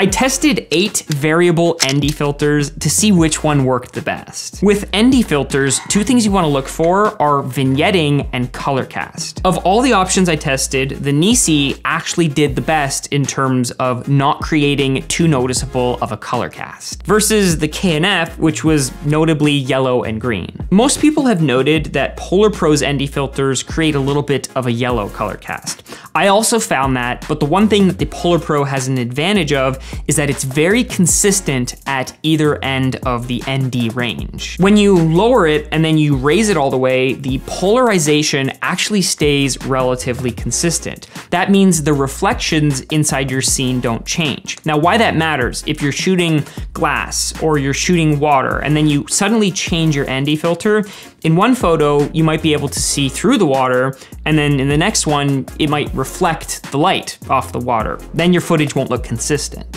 I tested 8 variable ND filters to see which one worked the best. With ND filters, 2 things you want to look for are vignetting and color cast. Of all the options I tested, the Nisi actually did the best in terms of not creating too noticeable of a color cast versus the K&F, which was notably yellow and green. Most people have noted that PolarPro's ND filters create a little bit of a yellow color cast. I also found that, but the one thing that the PolarPro has an advantage of is that it's very consistent at either end of the ND range. When you lower it and then you raise it all the way, the polarization actually stays relatively consistent. That means the reflections inside your scene don't change. Now, why that matters, if you're shooting glass or you're shooting water and then you suddenly change your ND filter, in one photo, you might be able to see through the water, and then in the next one, it might reflect the light off the water. Then your footage won't look consistent.